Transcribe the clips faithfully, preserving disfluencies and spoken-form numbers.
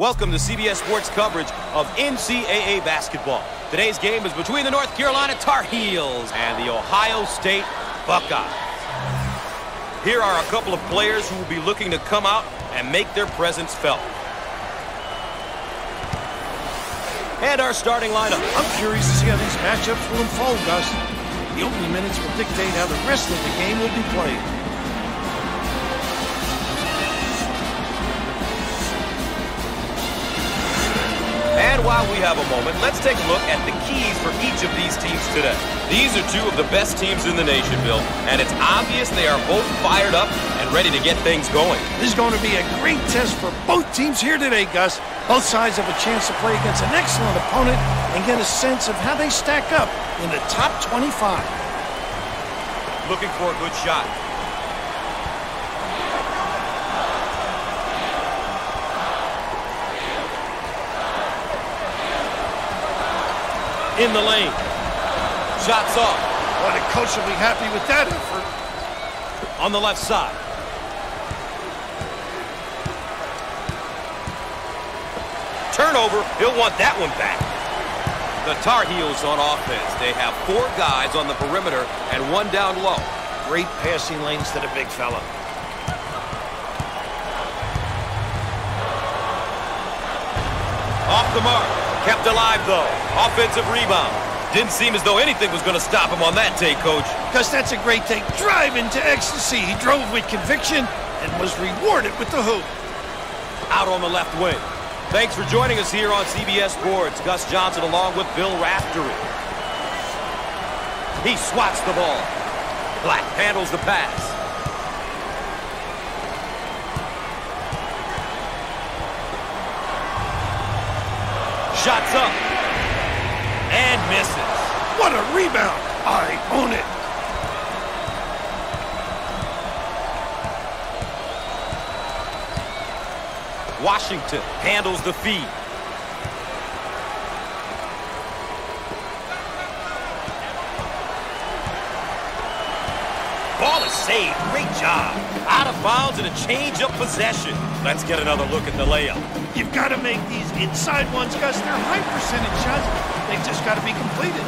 Welcome to C B S Sports coverage of N C double A basketball. Today's game is between the North Carolina Tar Heels and the Ohio State Buckeyes. Here are a couple of players who will be looking to come out and make their presence felt. And our starting lineup. I'm curious to see how these matchups will unfold, Gus. The opening minutes will dictate how the rest of the game will be played. And while we have a moment, let's take a look at the keys for each of these teams today. These are two of the best teams in the nation, Bill, and it's obvious they are both fired up and ready to get things going. This is going to be a great test for both teams here today, Gus. Both sides have a chance to play against an excellent opponent and get a sense of how they stack up in the top twenty-five. Looking for a good shot. In the lane. Shots off. Boy, the coach will be happy with that effort. On the left side. Turnover. He'll want that one back. The Tar Heels on offense. They have four guys on the perimeter and one down low. Great passing lanes to the big fella. Off the mark. Kept alive, though. Offensive rebound. Didn't seem as though anything was going to stop him on that take, Coach. Because that's a great take. Drive into ecstasy. He drove with conviction and was rewarded with the hoop. Out on the left wing. Thanks for joining us here on C B S Sports. Gus Johnson along with Bill Raftery. He swats the ball. Black handles the pass. Shots up. And misses. What a rebound. I own it. Washington handles the feed. Ball is saved. Great job. Out of bounds and a change of possession. Let's get another look at the layup. You've got to make these inside ones, Gus. They're high percentage shots. They've just got to be completed.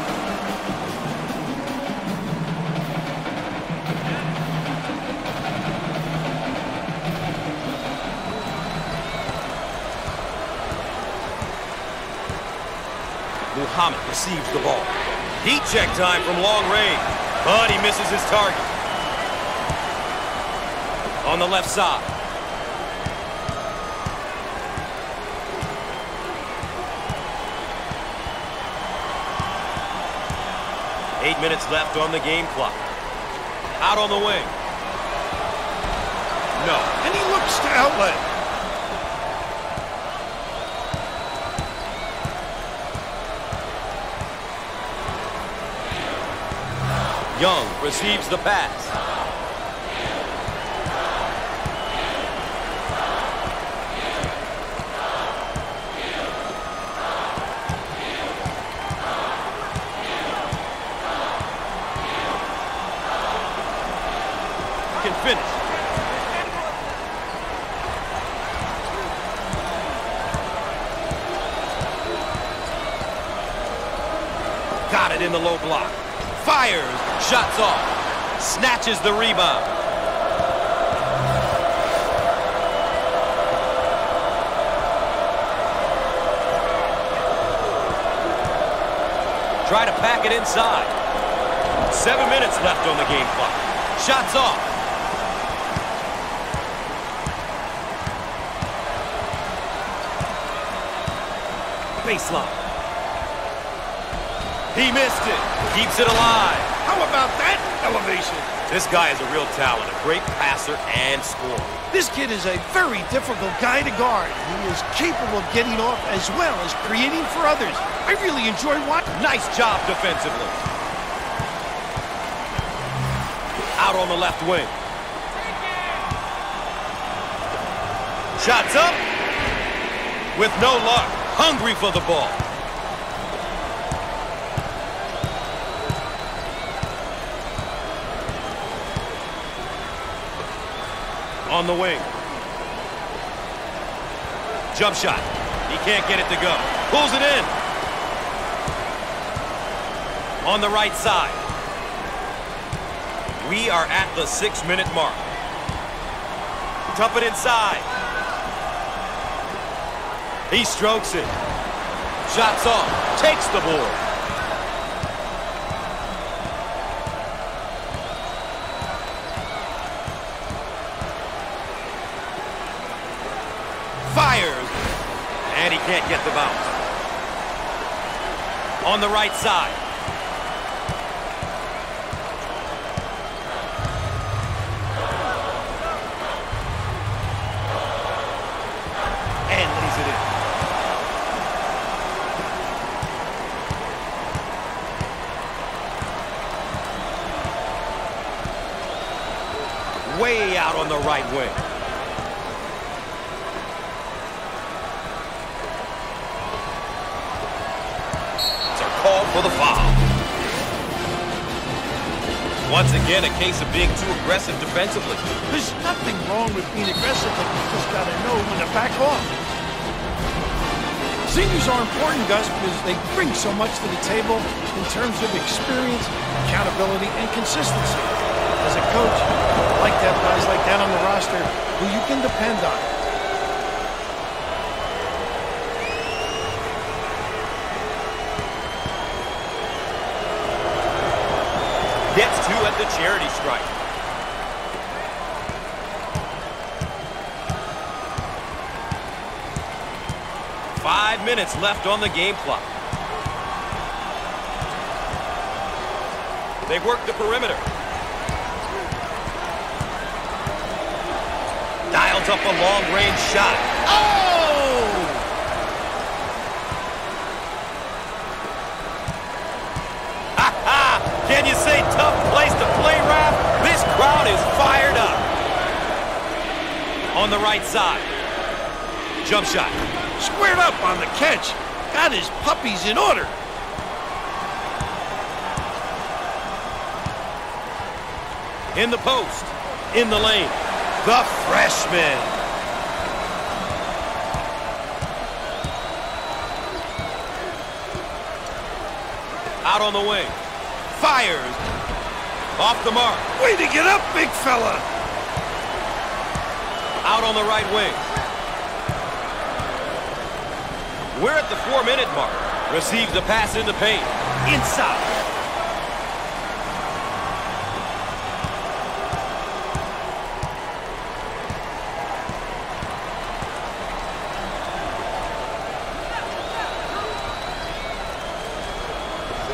Muhammad receives the ball. Heat check time from long range. But he misses his target. On the left side. Eight minutes left on the game clock. Out on the wing. No. And he looks to outlet. Young receives the pass. Can finish. Got it in the low block. Fires. Shots off. Snatches the rebound. Try to pack it inside. Seven minutes left on the game clock. Shots off. Baseline. He missed it. Keeps it alive. How about that elevation? This guy is a real talent, a great passer and scorer. This kid is a very difficult guy to guard. He is capable of getting off as well as creating for others. I really enjoy watching. Nice job defensively. Out on the left wing. Shots up. With no luck. Hungry for the ball. On the wing. Jump shot. He can't get it to go. Pulls it in. On the right side. We are at the six-minute mark. Dump it inside. He strokes it. Shots off. Takes the board. Fires. And he can't get the bounce. On the right side. Way out on the right wing. It's a call for the foul. Once again, a case of being too aggressive defensively. There's nothing wrong with being aggressive, but you just got to know when to back off. Seniors are important, Gus, because they bring so much to the table in terms of experience, accountability, and consistency. As a coach, like that, guys like that on the roster who you can depend on. Gets two at the charity stripe. Five minutes left on the game clock. They work the perimeter. Dials up a long-range shot. Oh! Ha-ha! Can you say tough place to play, Raf? This crowd is fired up. On the right side. Jump shot. Squared up on the catch. Got his puppies in order. In the post. In the lane. The freshman. Out on the wing. Fires. Off the mark. Way to get up, big fella. Out on the right wing. We're at the four-minute mark. Receives the pass in the paint. Inside.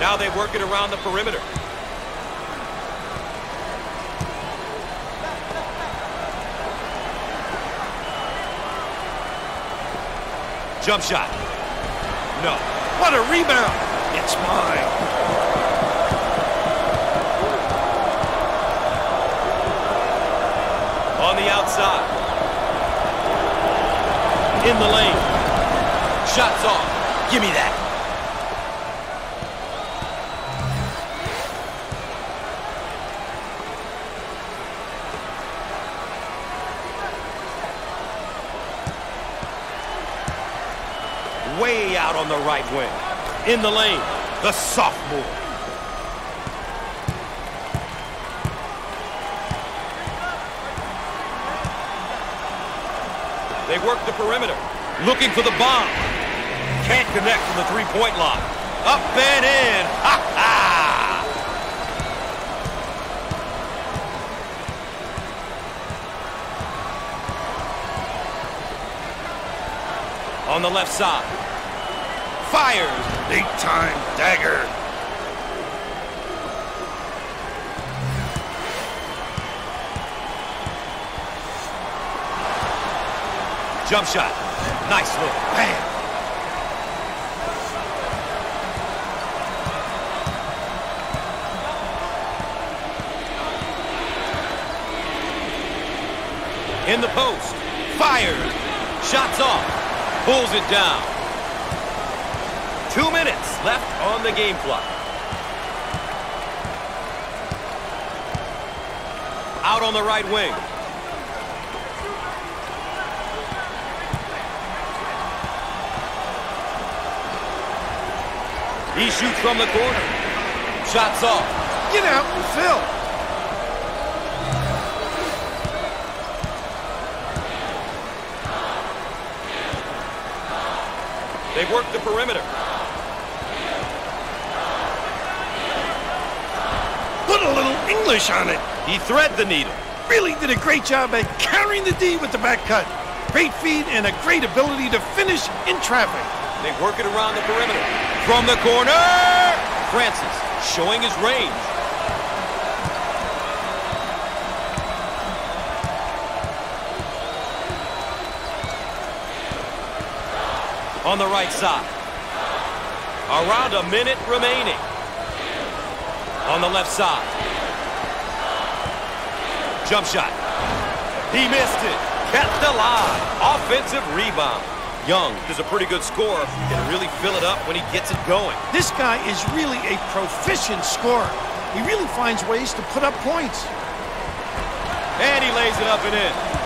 Now they work it around the perimeter. Jump shot. No. What a rebound. It's mine. On the outside. In the lane. Shots off. Give me that. Way out on the right wing. In the lane, the sophomore. They work the perimeter. Looking for the bomb. Can't connect from the three-point line. Up and in. Ha-ha! On the left side. Fires. Big time dagger. Jump shot. Nice look. Bam. In the post. Fires. Shots off. Pulls it down. Two minutes left on the game clock. Out on the right wing. He shoots from the corner. Shots off. Get out and fill. They work the perimeter. Put a little English on it. He thread the needle. Really did a great job at carrying the D with the back cut. Great feed and a great ability to finish in traffic. They work it around the perimeter. From the corner, Francis showing his range. On the right side. Around a minute remaining. On the left side. Jump shot. He missed it. Kept alive. Offensive rebound. Young is a pretty good scorer. Can really fill it up when he gets it going. This guy is really a proficient scorer. He really finds ways to put up points. And he lays it up and in.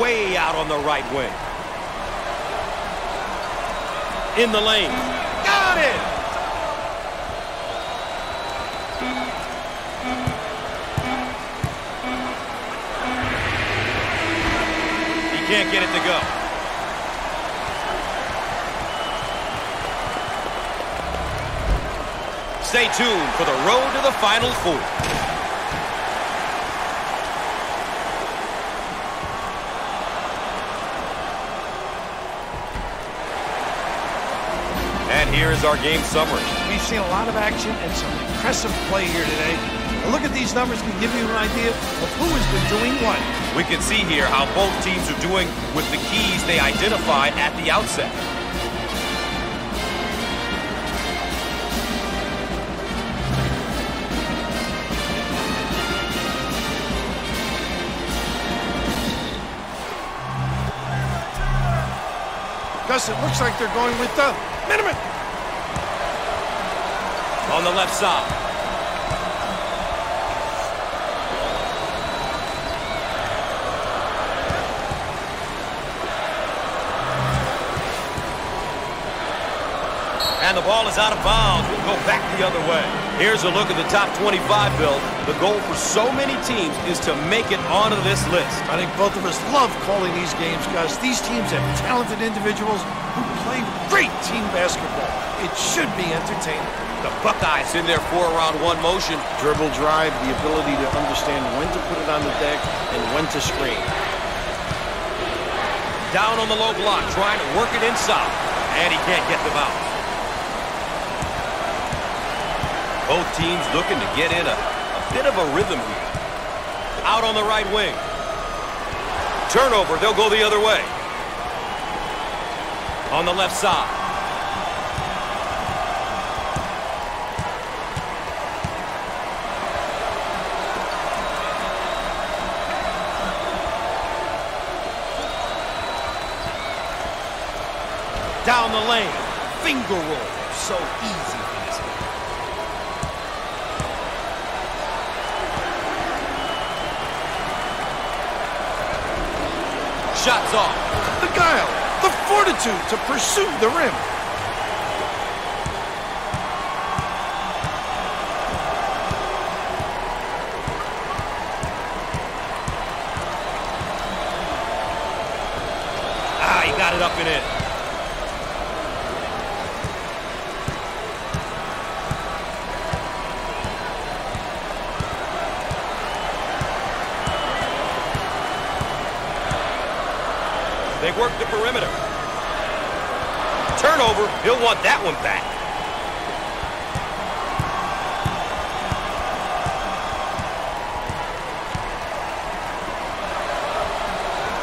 Way out on the right wing. In the lane. Got it! He can't get it to go. Stay tuned for the road to the Final Four. Here is our game summary. We've seen a lot of action and some impressive play here today. A look at these numbers can give you an idea of who has been doing what. We can see here how both teams are doing with the keys they identified at the outset. Gus, it looks like they're going with the minimum. On the left side. And the ball is out of bounds. We'll go back the other way. Here's a look at the top twenty-five, Bill. The goal for so many teams is to make it onto this list. I think both of us love calling these games, guys. These teams have talented individuals who play great team basketball. It should be entertaining. The Buckeyes in there for around one motion. Dribble drive, the ability to understand when to put it on the deck and when to screen. Down on the low block, trying to work it inside. And he can't get them out. Both teams looking to get in a, a bit of a rhythm here. Out on the right wing. Turnover, they'll go the other way. On the left side. Down the lane. Finger roll. So easy for this guy. Shots off. The guile, the fortitude to pursue the rim. Ah, he got it up and in. Work the perimeter. Turnover. He'll want that one back.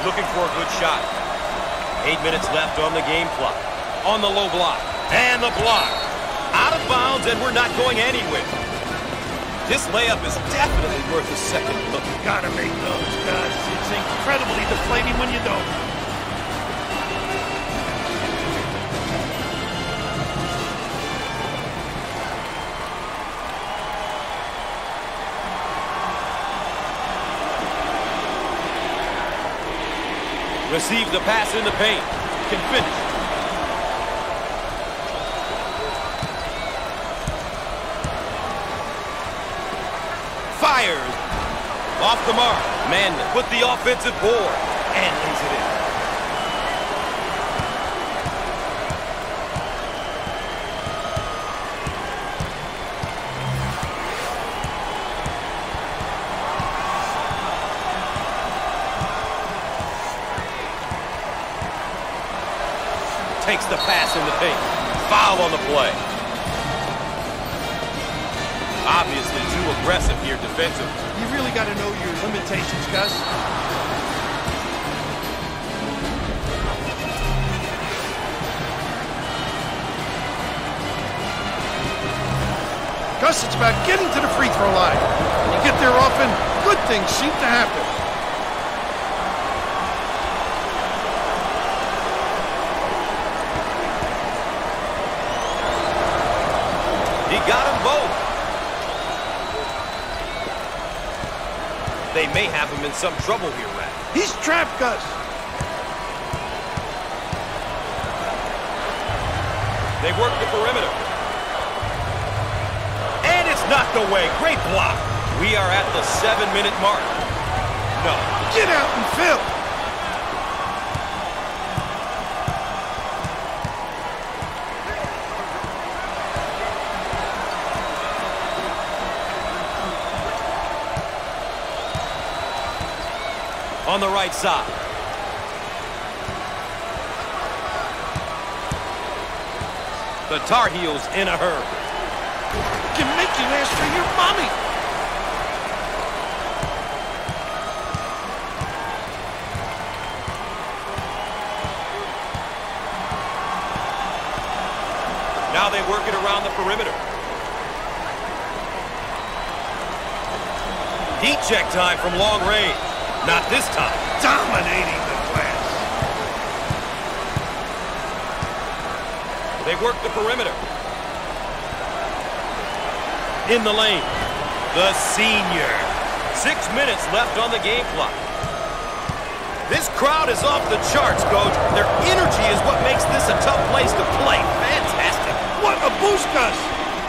Looking for a good shot. Eight minutes left on the game clock. On the low block. And the block. Out of bounds, and we're not going anywhere. This layup is definitely worth a second look. You gotta make those, Gus. It's incredibly deflating when you don't. Receives the pass in the paint. Can finish. Fires. Off the mark. Manley with the offensive board. And lays it in. Takes the pass in the paint. Foul on the play. Obviously too aggressive here defensively. You really got to know your limitations, Gus. Gus, it's about getting to the free throw line. When you get there often, good things seem to happen. They may have him in some trouble here, Rat. He's trapped, Gus. They work the perimeter. And it's knocked away. Great block. We are at the seven-minute mark. No. Get out and fill. On the right side. The Tar Heels in a hurry. Can make you ask for your mommy. Now they work it around the perimeter. Heat check time from long range. Not this time. Dominating the glass. They work the perimeter. In the lane. The senior. Six minutes left on the game clock. This crowd is off the charts, Coach. Their energy is what makes this a tough place to play. Fantastic. What a boost, Gus.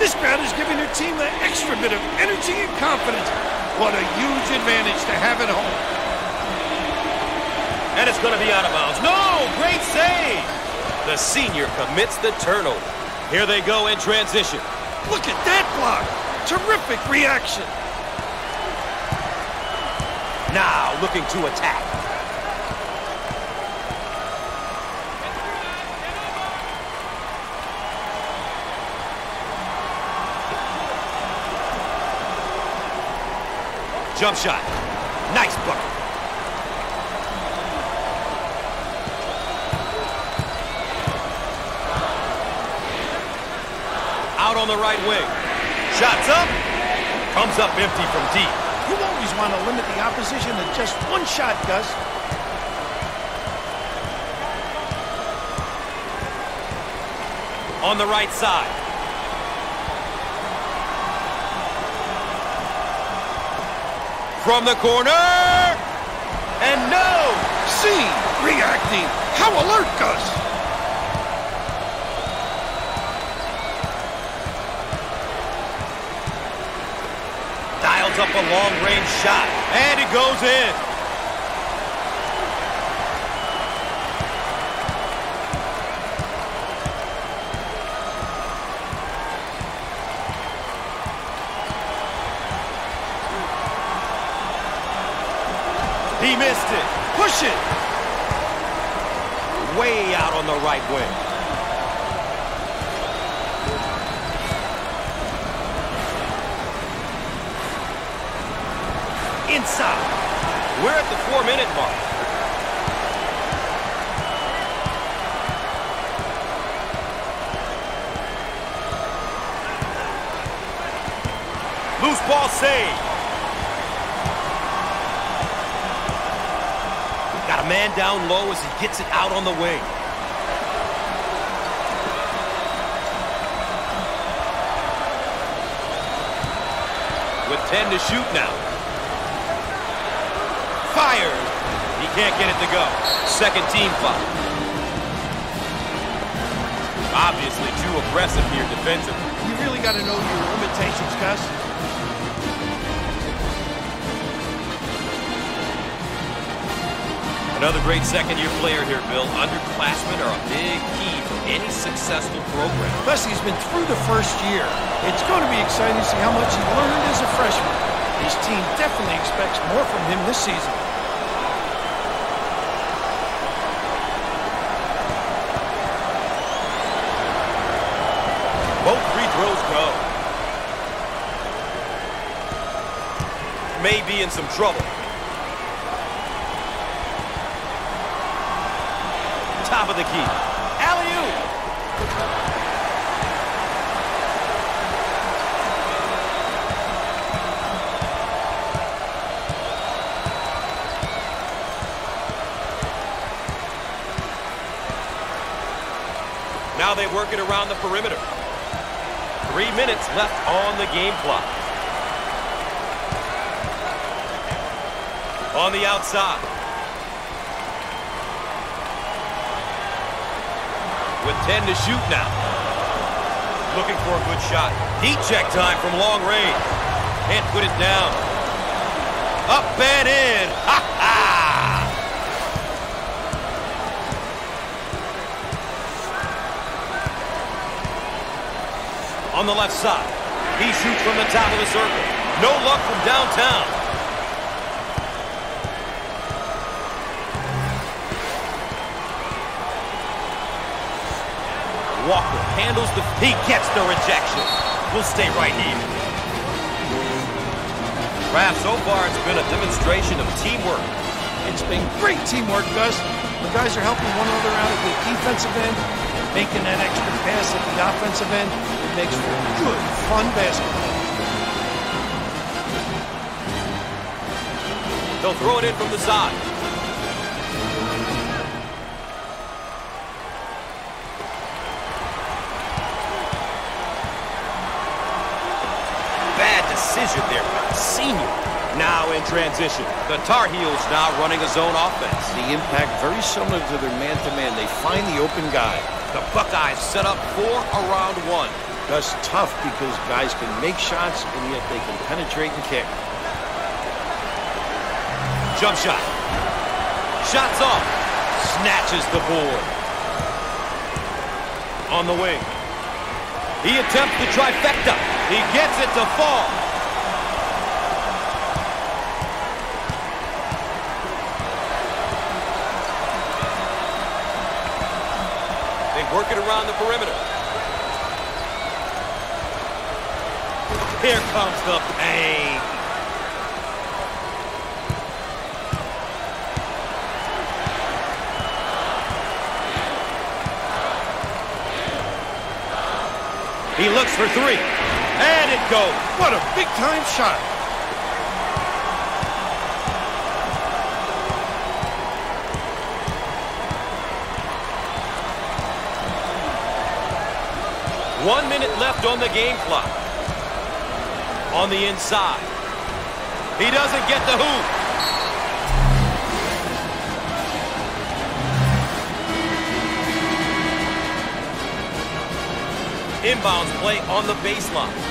This crowd is giving their team that extra bit of energy and confidence. What a huge advantage to have at home. And it's going to be out of bounds. No! Great save! The senior commits the turnover. Here they go in transition. Look at that block! Terrific reaction! Now looking to attack. Jump shot. Nice bucket. On the right wing. Shots up. Comes up empty from deep. You always want to limit the opposition to just one shot, Gus. On the right side. From the corner. And no! See, reacting. How alert, Gus. Up a long-range shot, and it goes in. He missed it. Push it. Way out on the right wing. Inside. We're at the four-minute mark. Loose ball save. Got a man down low as he gets it out on the wing. With ten to shoot now. Fires. He can't get it to go. Second team foul. Obviously too aggressive here defensively. You really got to know your limitations, Gus. Another great second-year player here, Bill. Underclassmen are a big key for any successful program. Plus, he's been through the first year. It's going to be exciting to see how much he learned as a freshman. His team definitely expects more from him this season. Both free throws go. May be in some trouble. Top of the key. Alley-oop. Now they work it around the perimeter. Three minutes left on the game clock. On the outside. With ten to shoot now. Looking for a good shot. Heat check time from long range. Can't put it down. Up and in. Ha ha! On the left side. He shoots from the top of the circle. No luck from downtown. Walker handles the... He gets the rejection. We'll stay right here. Raf, so far it's been a demonstration of teamwork. It's been great teamwork, Gus. The guys are helping one another out at the defensive end, making that extra pass at the offensive end. It makes for good, fun basketball. They'll throw it in from the side. There, senior. Now in transition. The Tar Heels now running a zone offense. The impact very similar to their man-to-man. They find the open guy. The Buckeyes set up four around one. That's tough because guys can make shots and yet they can penetrate and kick. Jump shot. Shots off. Snatches the board. On the wing. He attempts the trifecta. He gets it to fall. Work it around the perimeter. Here comes the pain. He looks for three. And it goes. What a big-time shot. One minute left on the game clock. On the inside. He doesn't get the hoop. Inbounds play on the baseline.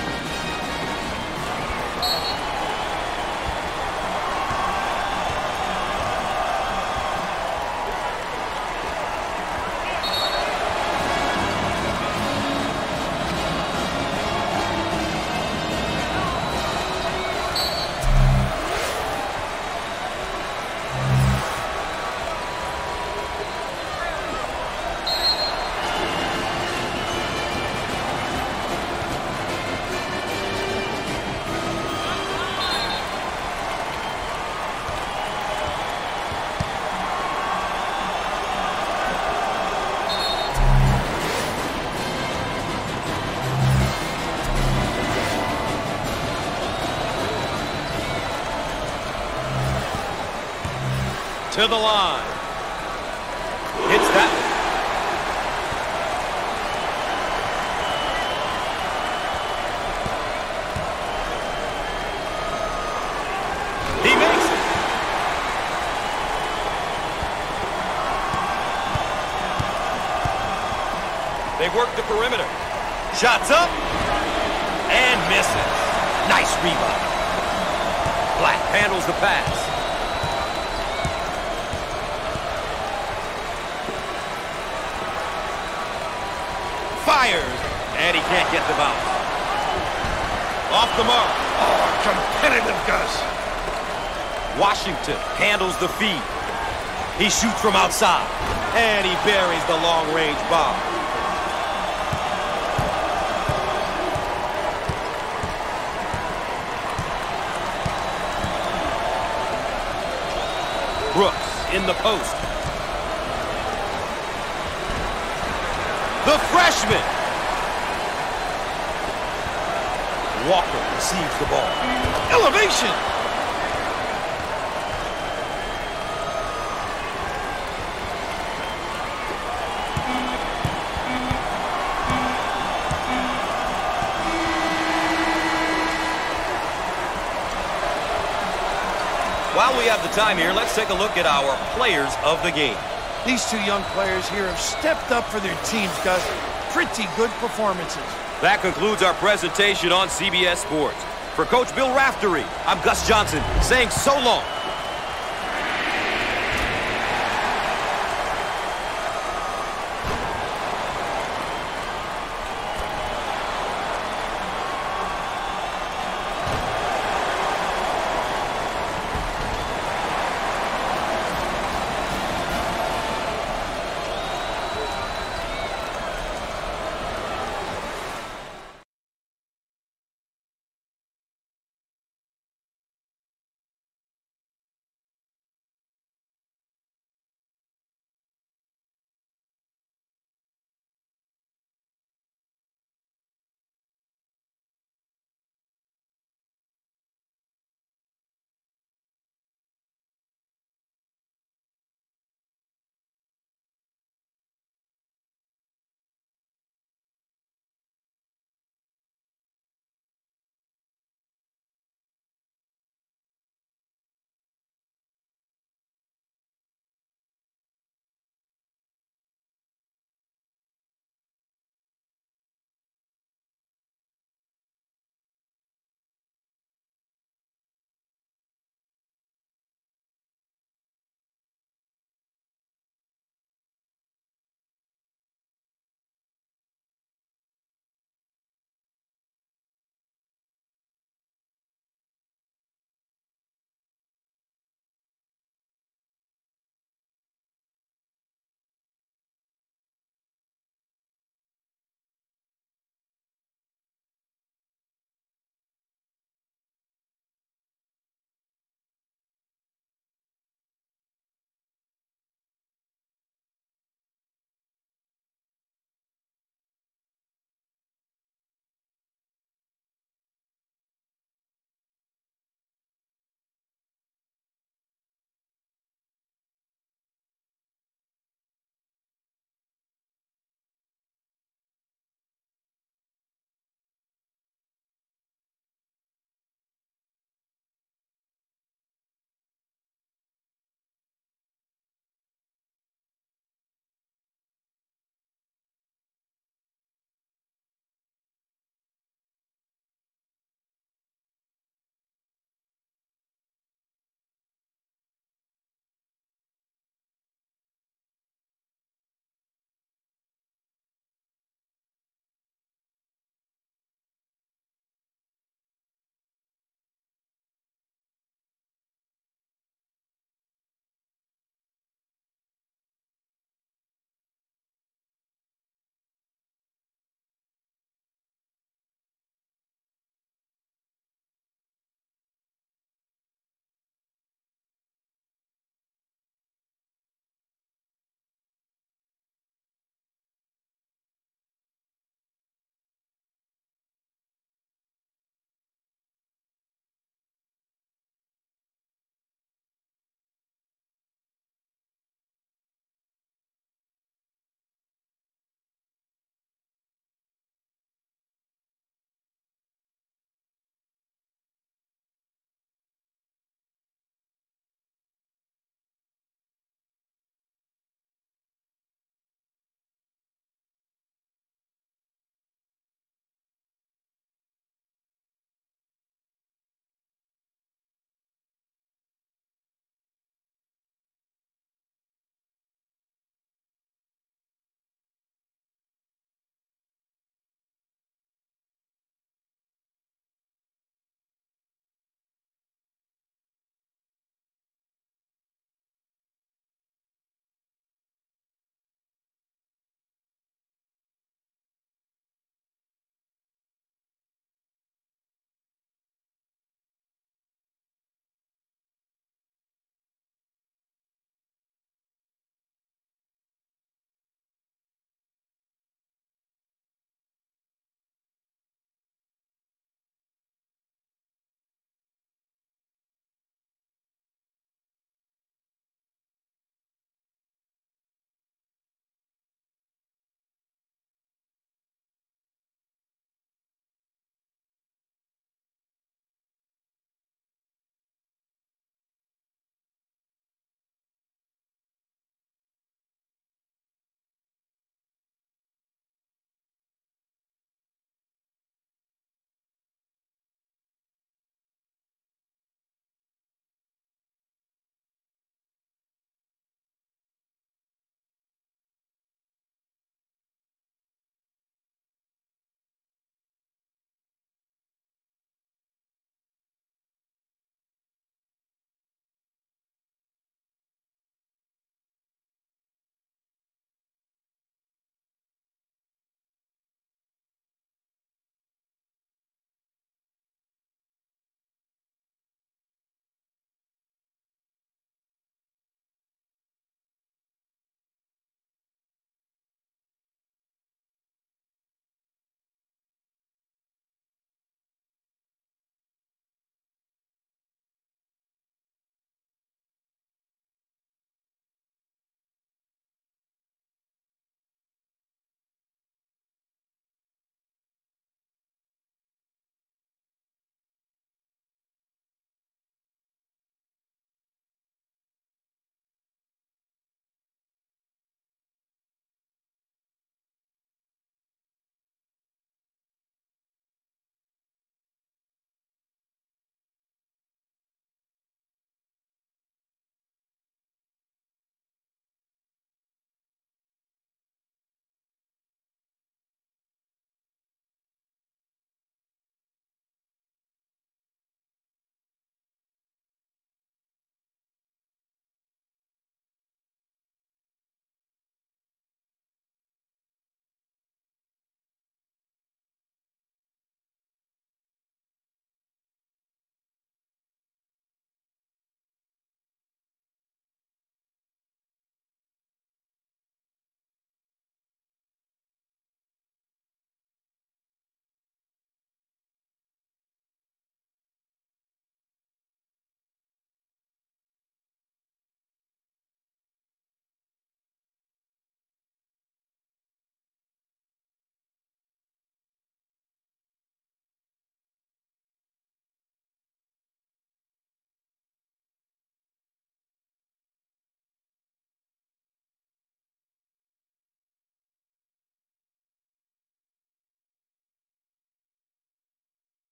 to the line. Hits that one. He makes it. They work the perimeter. Shots up. And misses. Nice rebound. Black handles the pass. Fires. And he can't get the bounce. Off the mark. Oh, competitive Gus. Washington handles the feed. He shoots from outside. And he buries the long-range bomb. Brooks in the post. The freshman. Walker receives the ball. Elevation. While we have the time here, let's take a look at our players of the game. These two young players here have stepped up for their teams, Gus. Pretty good performances. That concludes our presentation on C B S Sports. For Coach Bill Raftery, I'm Gus Johnson, saying so long.